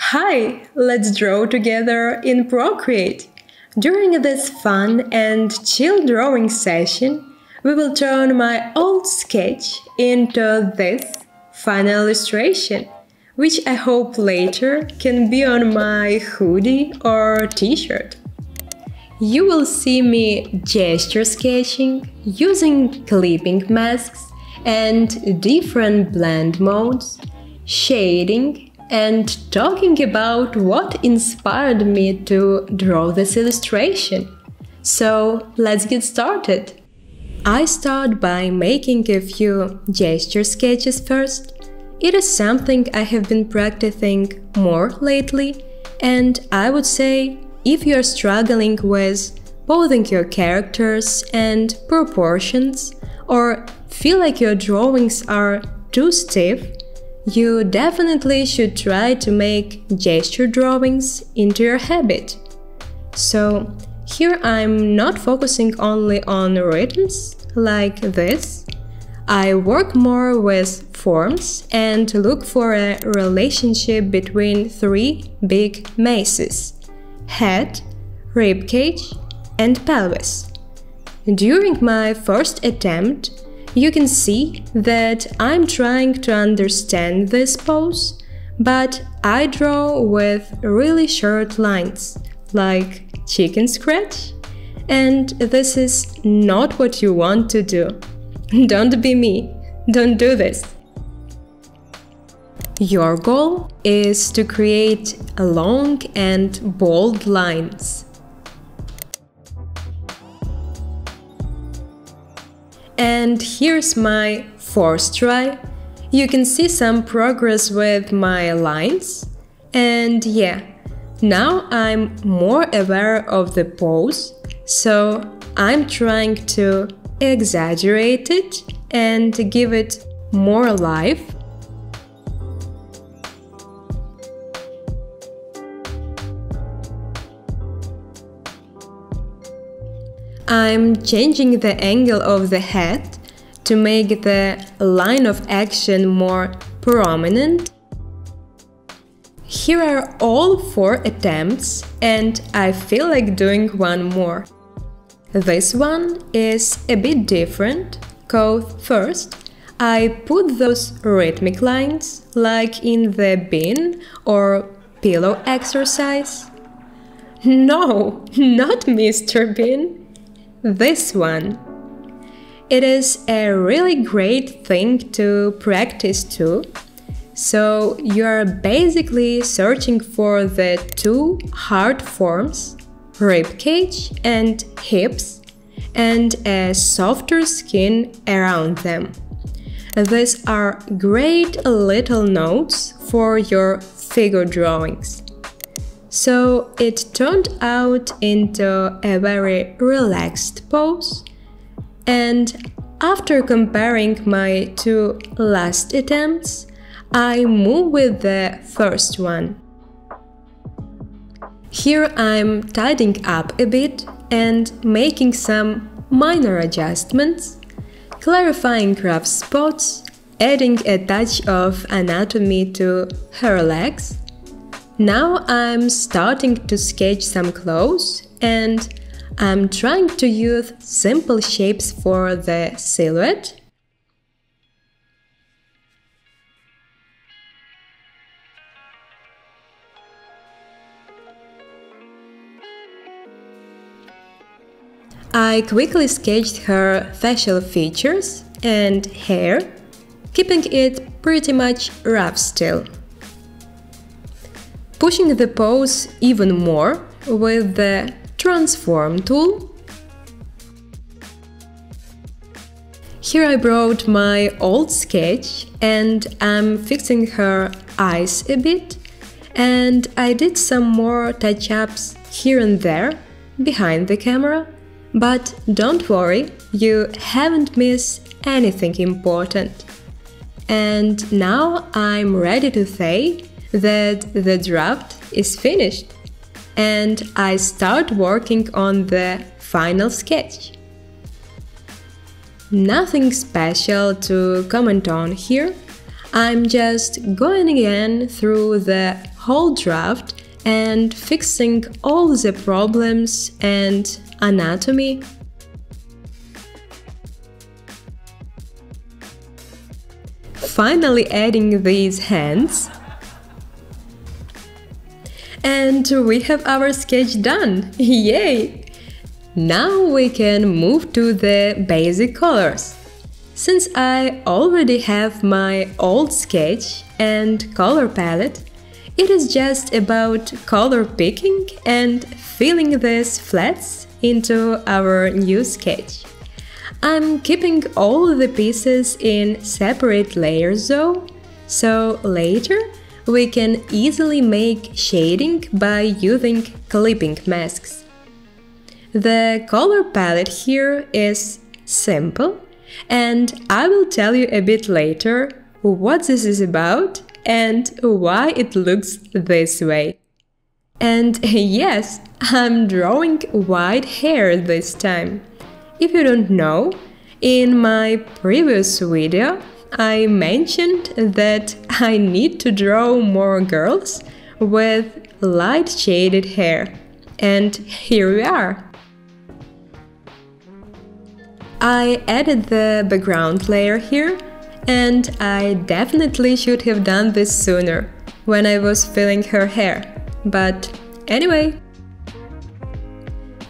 Hi, let's draw together in Procreate. During this fun and chill drawing session, we will turn my old sketch into this final illustration, which I hope later can be on my hoodie or t-shirt. You will see me gesture sketching, using clipping masks and different blend modes, shading and talking about what inspired me to draw this illustration. So let's get started! I start by making a few gesture sketches first. It is something I have been practicing more lately, and I would say, if you are struggling with posing your characters and proportions, or feel like your drawings are too stiff, you definitely should try to make gesture drawings into your habit. So here I'm not focusing only on rhythms like this. I work more with forms and look for a relationship between three big masses: head, ribcage, and pelvis. During my first attempt, you can see that I'm trying to understand this pose, but I draw with really short lines, like chicken scratch, and this is not what you want to do. Don't be me, don't do this. Your goal is to create long and bold lines. And here's my fourth try. You can see some progress with my lines. And yeah, now I'm more aware of the pose, so I'm trying to exaggerate it and give it more life. I'm changing the angle of the head to make the line of action more prominent. Here are all four attempts, and I feel like doing one more. This one is a bit different, cause first I put those rhythmic lines, like in the bin or pillow exercise. No, not Mr. Bean. This one. It is a really great thing to practice too. So you are basically searching for the two hard forms, ribcage and hips, and a softer skin around them. These are great little notes for your figure drawings. So it turned out into a very relaxed pose, and after comparing my two last attempts, I move with the first one. Here I'm tidying up a bit and making some minor adjustments, clarifying rough spots, adding a touch of anatomy to her legs. Now I'm starting to sketch some clothes, and I'm trying to use simple shapes for the silhouette. I quickly sketched her facial features and hair, keeping it pretty much rough still. Pushing the pose even more with the transform tool. Here I brought my old sketch and I'm fixing her eyes a bit, and I did some more touch-ups here and there behind the camera, but don't worry, you haven't missed anything important. And now I'm ready to say that the draft is finished, and I start working on the final sketch. Nothing special to comment on here. I'm just going again through the whole draft and fixing all the problems and anatomy. Finally adding these hands. And we have our sketch done! Yay! Now we can move to the basic colors. Since I already have my old sketch and color palette, it is just about color picking and filling these flats into our new sketch. I'm keeping all the pieces in separate layers though, so later we can easily make shading by using clipping masks. The color palette here is simple, and I will tell you a bit later what this is about and why it looks this way. And yes, I'm drawing white hair this time. If you don't know, in my previous video I mentioned that I need to draw more girls with light shaded hair. And here we are! I added the background layer here, and I definitely should have done this sooner, when I was filling her hair. But anyway.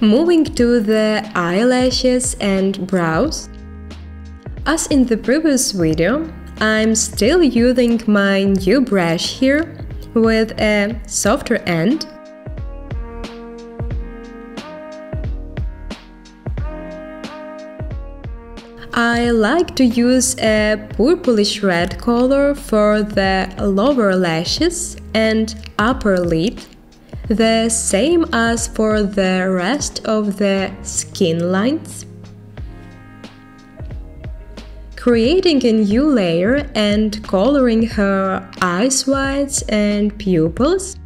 Moving to the eyelashes and brows. As in the previous video, I'm still using my new brush here with a softer end. I like to use a purplish red color for the lower lashes and upper lid, the same as for the rest of the skin lines. Creating a new layer and coloring her eyes whites and pupils.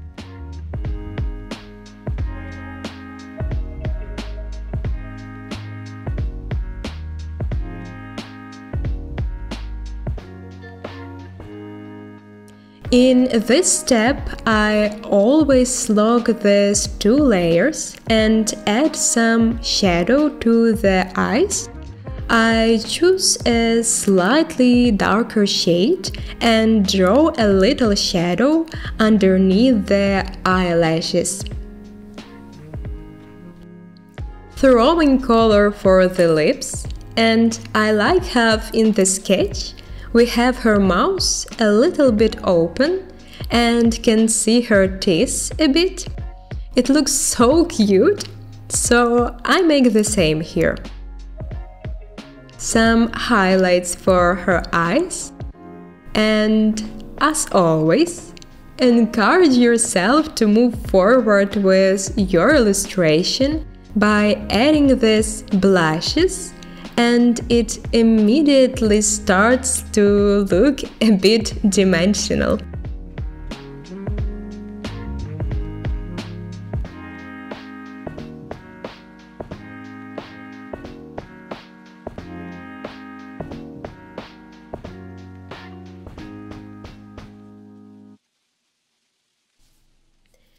In this step, I always log these two layers and add some shadow to the eyes. I choose a slightly darker shade and draw a little shadow underneath the eyelashes. Throwing color for the lips, and I like how in the sketch we have her mouth a little bit open and can see her teeth a bit. It looks so cute, so I make the same here. Some highlights for her eyes. And as always, encourage yourself to move forward with your illustration by adding these blushes, and it immediately starts to look a bit dimensional.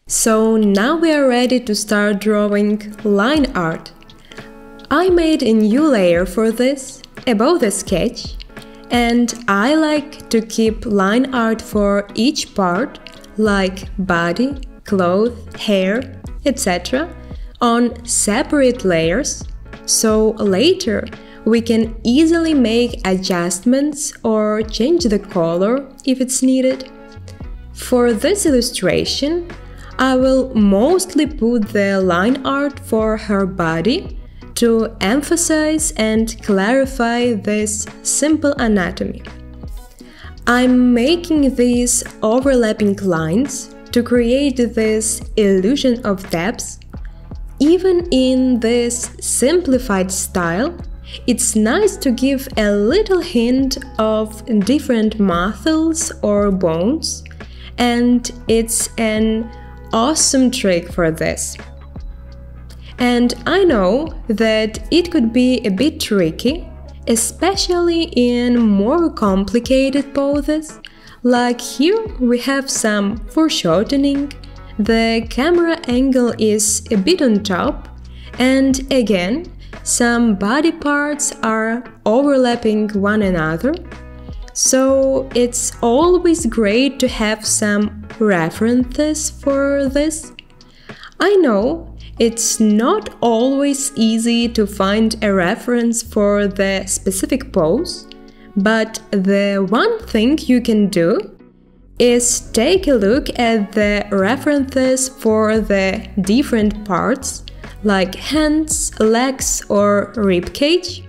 So now we are ready to start drawing line art. I made a new layer for this, above the sketch, and I like to keep line art for each part, like body, clothes, hair, etc., on separate layers, so later we can easily make adjustments or change the color if it's needed. For this illustration, I will mostly put the line art for her body, to emphasize and clarify this simple anatomy. I'm making these overlapping lines to create this illusion of depth. Even in this simplified style, it's nice to give a little hint of different muscles or bones, and it's an awesome trick for this. And I know that it could be a bit tricky, especially in more complicated poses Like here we have some foreshortening, the camera angle is a bit on top, and again, some body parts are overlapping one another, so it's always great to have some references for this. I know it's not always easy to find a reference for the specific pose, but the one thing you can do is take a look at the references for the different parts, like hands, legs or ribcage.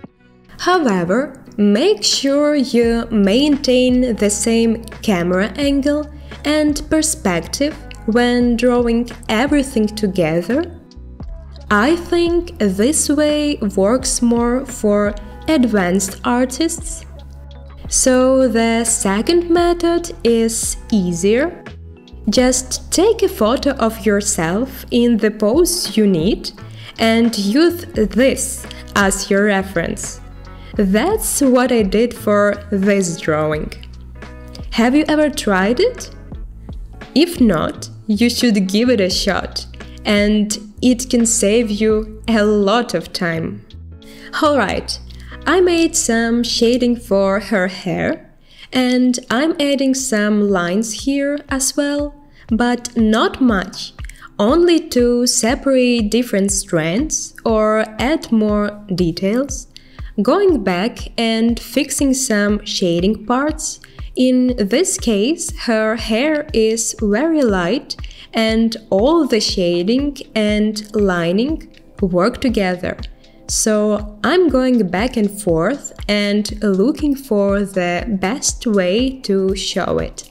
However, make sure you maintain the same camera angle and perspective when drawing everything together. I think this way works more for advanced artists. So the second method is easier. Just take a photo of yourself in the pose you need and use this as your reference. That's what I did for this drawing. Have you ever tried it? If not, you should give it a shot, and it can save you a lot of time. Alright, I made some shading for her hair, and I'm adding some lines here as well, but not much, only to separate different strands or add more details, going back and fixing some shading parts. In this case, her hair is very light and all the shading and lining work together. So I'm going back and forth and looking for the best way to show it.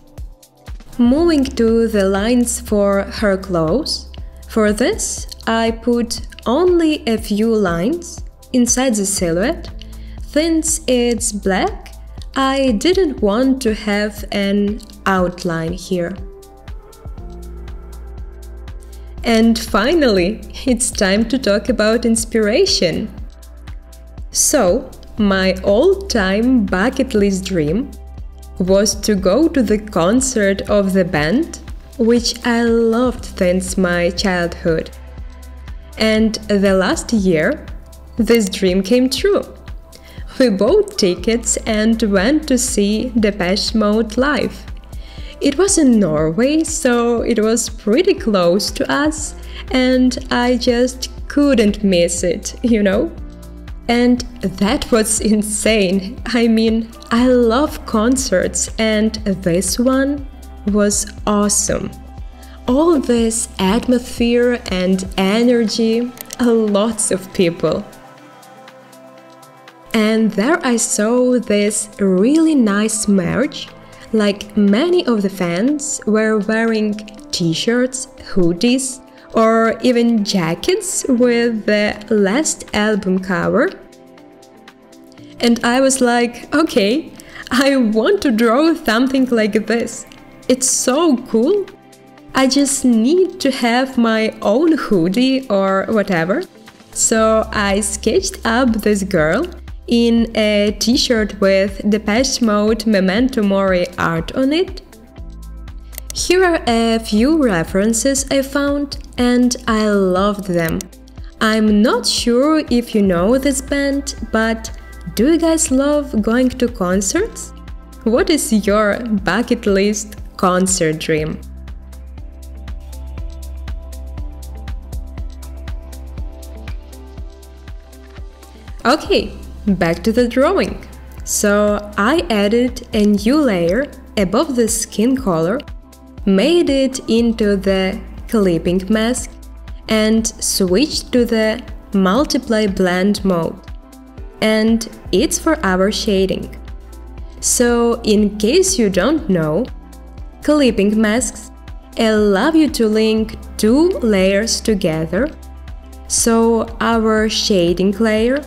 Moving to the lines for her clothes. For this, I put only a few lines inside the silhouette. Since it's black, I didn't want to have an outline here. And finally, it's time to talk about inspiration. So, my all-time bucket list dream was to go to the concert of the band, which I loved since my childhood. And the last year, this dream came true. We bought tickets and went to see Depeche Mode live. It was in Norway, so it was pretty close to us, and I just couldn't miss it, you know? And that was insane. I mean, I love concerts, and this one was awesome. All this atmosphere and energy, lots of people. And there I saw this really nice merch. Like many of the fans were wearing t-shirts, hoodies or even jackets with the last album cover. And I was like, okay, I want to draw something like this. It's so cool. I just need to have my own hoodie or whatever. So I sketched up this girl in a t-shirt with Depeche Mode Memento Mori art on it. Here are a few references I found, and I loved them. I'm not sure if you know this band, but do you guys love going to concerts? What is your bucket list concert dream? Okay. Back to the drawing. So I added a new layer above the skin color, made it into the clipping mask and switched to the multiply blend mode. And it's for our shading. So in case you don't know, clipping masks allow you to link two layers together. So our shading layer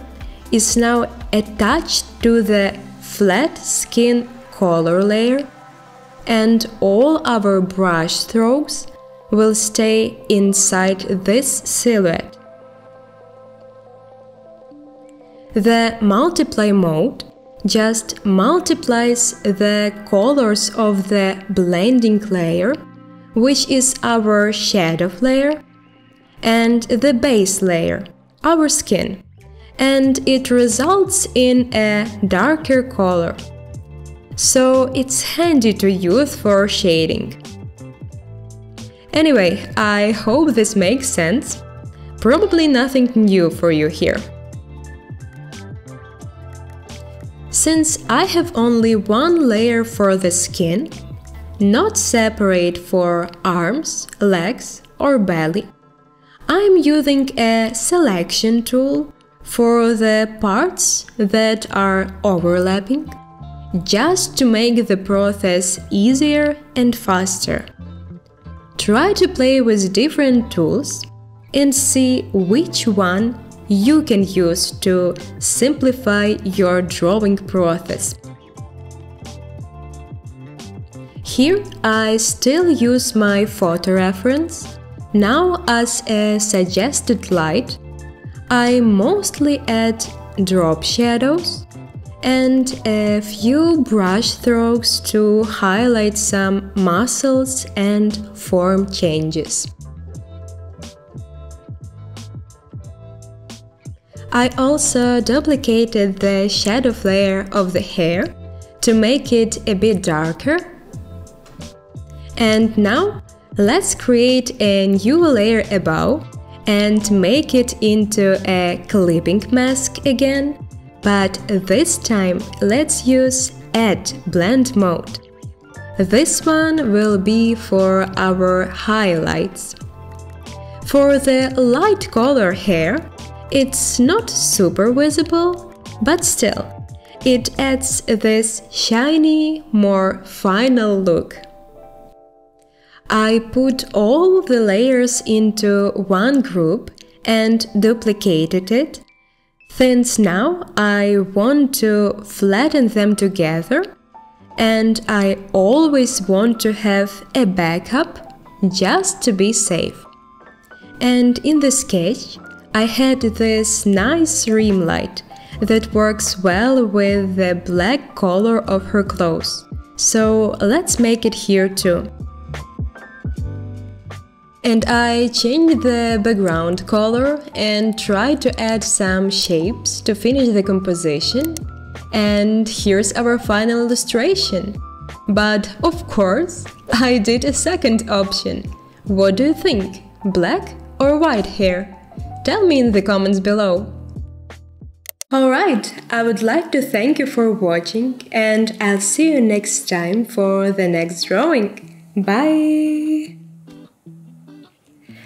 is now attached to the flat skin color layer, and all our brush strokes will stay inside this silhouette. The multiply mode just multiplies the colors of the blending layer, which is our shadow layer, and the base layer, our skin, and it results in a darker color. So it's handy to use for shading. Anyway, I hope this makes sense. Probably nothing new for you here. Since I have only one layer for the skin, not separate for arms, legs or belly, I'm using a selection tool for the parts that are overlapping, just to make the process easier and faster. Try to play with different tools and see which one you can use to simplify your drawing process. Here I still use my photo reference, now as a suggested light. I mostly add drop shadows and a few brush strokes to highlight some muscles and form changes. I also duplicated the shadow layer of the hair to make it a bit darker. And now let's create a new layer above and make it into a clipping mask again, but this time let's use Add Blend mode. This one will be for our highlights. For the light color hair, it's not super visible, but still, it adds this shiny, more final look. I put all the layers into one group and duplicated it, since now I want to flatten them together, and I always want to have a backup just to be safe. And in the sketch I had this nice rim light that works well with the black color of her clothes, so let's make it here too. And I changed the background color and tried to add some shapes to finish the composition. And here's our final illustration. But of course, I did a second option. What do you think? Black or white hair? Tell me in the comments below. Alright, I would like to thank you for watching, and I'll see you next time for the next drawing. Bye!